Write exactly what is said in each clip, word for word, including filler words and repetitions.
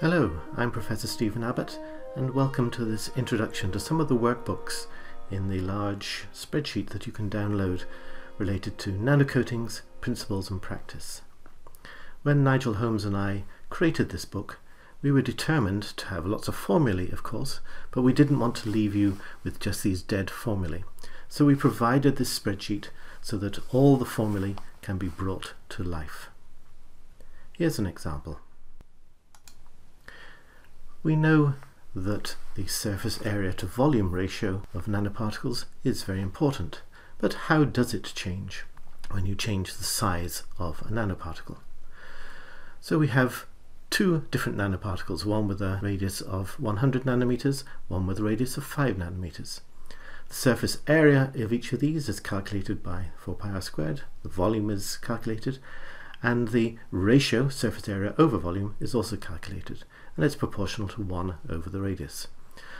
Hello, I'm Professor Stephen Abbott, and welcome to this introduction to some of the workbooks in the large spreadsheet that you can download related to nanocoatings, principles and practice. When Nigel Holmes and I created this book, we were determined to have lots of formulae, of course, but we didn't want to leave you with just these dead formulae. So we provided this spreadsheet so that all the formulae can be brought to life. Here's an example. We know that the surface area to volume ratio of nanoparticles is very important, but how does it change when you change the size of a nanoparticle? So we have two different nanoparticles, one with a radius of one hundred nanometers, one with a radius of five nanometers. The surface area of each of these is calculated by four pi r squared, the volume is calculated, and the ratio, surface area over volume, is also calculated, and it's proportional to one over the radius.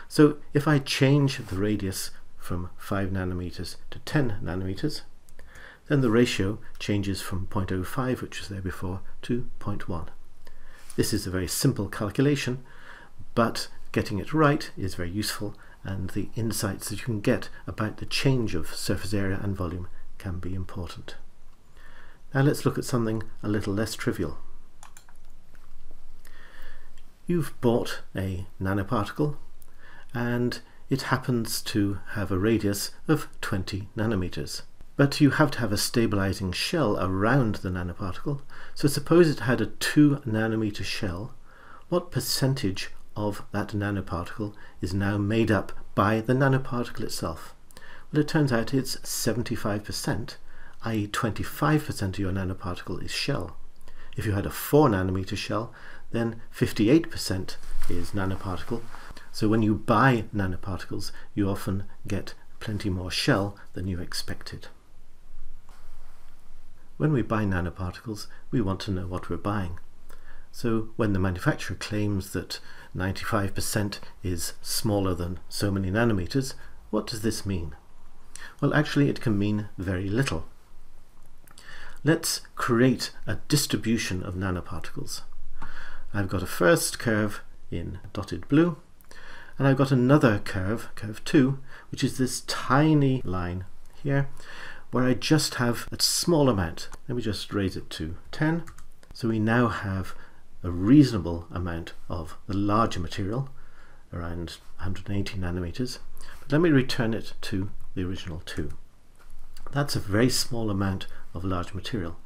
So if I change the radius from five nanometers to ten nanometers, then the ratio changes from zero point zero five, which was there before, to zero point one. This is a very simple calculation, but getting it right is very useful, and the insights that you can get about the change of surface area and volume can be important. Now let's look at something a little less trivial. You've bought a nanoparticle, and it happens to have a radius of twenty nanometers. But you have to have a stabilizing shell around the nanoparticle. So suppose it had a two nanometer shell. What percentage of that nanoparticle is now made up by the nanoparticle itself? Well, it turns out it's seventy-five percent, that is twenty-five percent of your nanoparticle is shell. If you had a four nanometer shell, then fifty-eight percent is nanoparticle. So when you buy nanoparticles, you often get plenty more shell than you expected. When we buy nanoparticles, we want to know what we're buying. So when the manufacturer claims that ninety-five percent is smaller than so many nanometers, what does this mean? Well, actually it can mean very little. Let's create a distribution of nanoparticles. I've got a first curve in dotted blue, and I've got another curve, curve two, which is this tiny line here, where I just have a small amount. Let me just raise it to ten. So we now have a reasonable amount of the larger material, around one hundred eighty nanometers. But let me return it to the original two. That's a very small amount of large material.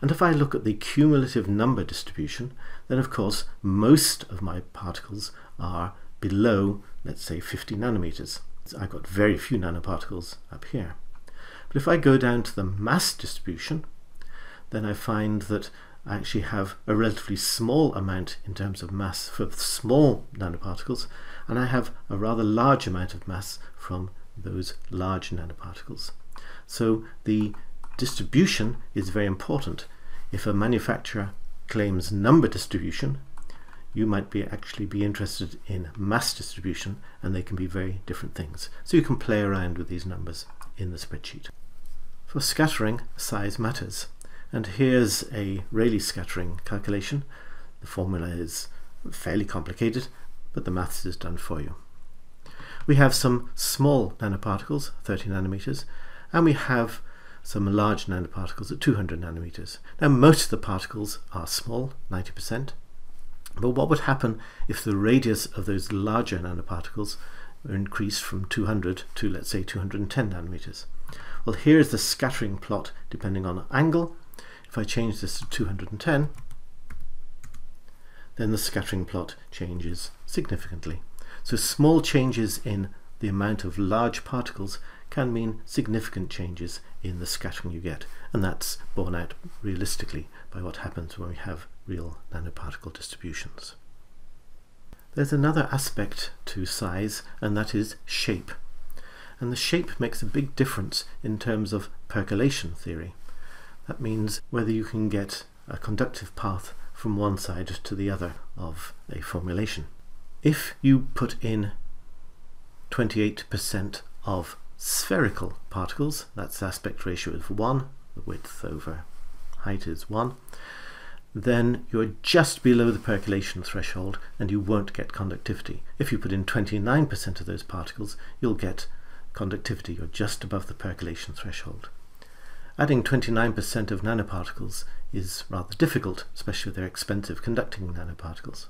And if I look at the cumulative number distribution, then of course most of my particles are below, let's say, fifty nanometers. So I've got very few nanoparticles up here. But if I go down to the mass distribution, then I find that I actually have a relatively small amount in terms of mass for small nanoparticles, and I have a rather large amount of mass from those large nanoparticles. So the distribution is very important. If a manufacturer claims number distribution, you might be actually be interested in mass distribution, and they can be very different things. So you can play around with these numbers in the spreadsheet. For scattering, size matters. And here's a Rayleigh scattering calculation. The formula is fairly complicated, but the maths is done for you. We have some small nanoparticles, thirty nanometers, and we have some large nanoparticles at two hundred nanometers. Now most of the particles are small, ninety percent, but what would happen if the radius of those larger nanoparticles were increased from two hundred to, let's say, two hundred ten nanometers? Well, here's the scattering plot depending on angle. If I change this to two hundred ten, then the scattering plot changes significantly. So small changes in the amount of large particles can mean significant changes in the scattering you get, and that's borne out realistically by what happens when we have real nanoparticle distributions. There's another aspect to size, and that is shape. And the shape makes a big difference in terms of percolation theory. That means whether you can get a conductive path from one side to the other of a formulation. If you put in twenty-eight percent of spherical particles, that's aspect ratio of one, the width over height is one, then you're just below the percolation threshold and you won't get conductivity. If you put in twenty-nine percent of those particles, you'll get conductivity. You're just above the percolation threshold. Adding twenty-nine percent of nanoparticles is rather difficult, especially if they're expensive conducting nanoparticles.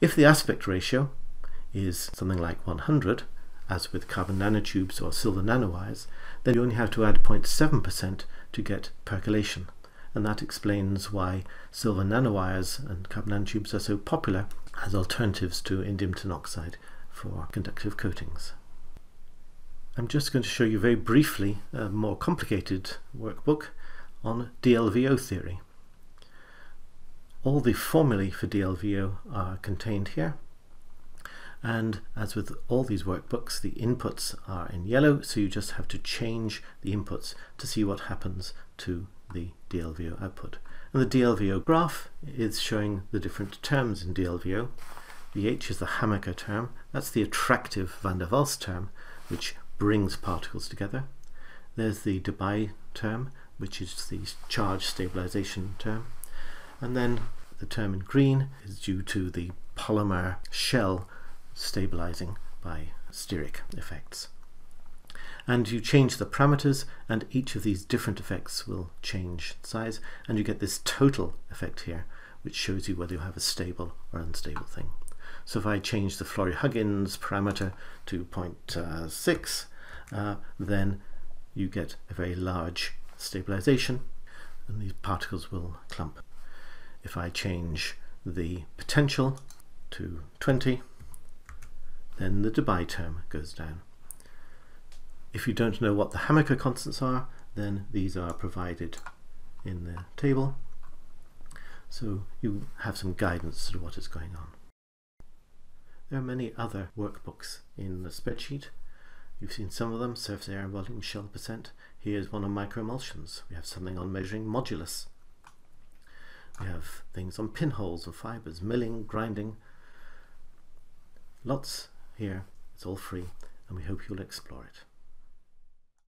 If the aspect ratio is something like one hundred, as with carbon nanotubes or silver nanowires, then you only have to add zero point seven percent to get percolation. And that explains why silver nanowires and carbon nanotubes are so popular as alternatives to indium tin oxide for conductive coatings. I'm just going to show you very briefly a more complicated workbook on D L V O theory. All the formulae for D L V O are contained here, and as with all these workbooks, the inputs are in yellow, so you just have to change the inputs to see what happens to the D L V O output. And the D L V O graph is showing the different terms in D L V O. The H is the Hamaker term, that's the attractive van der Waals term, which brings particles together. There's the Debye term, which is the charge stabilization term. And then the term in green is due to the polymer shell stabilizing by steric effects. And you change the parameters, and each of these different effects will change size, and you get this total effect here, which shows you whether you have a stable or unstable thing. So if I change the Flory Huggins parameter to zero point six, uh, then you get a very large stabilization, and these particles will clump. If I change the potential to twenty, then the Debye term goes down. If you don't know what the Hamaker constants are, then these are provided in the table, so you have some guidance to what is going on. There are many other workbooks in the spreadsheet. You've seen some of them: surface area, volume, shell percent. Here's one on microemulsions. We have something on measuring modulus. We have things on pinholes and fibers, milling, grinding. Lots here. It's all free, and we hope you'll explore it.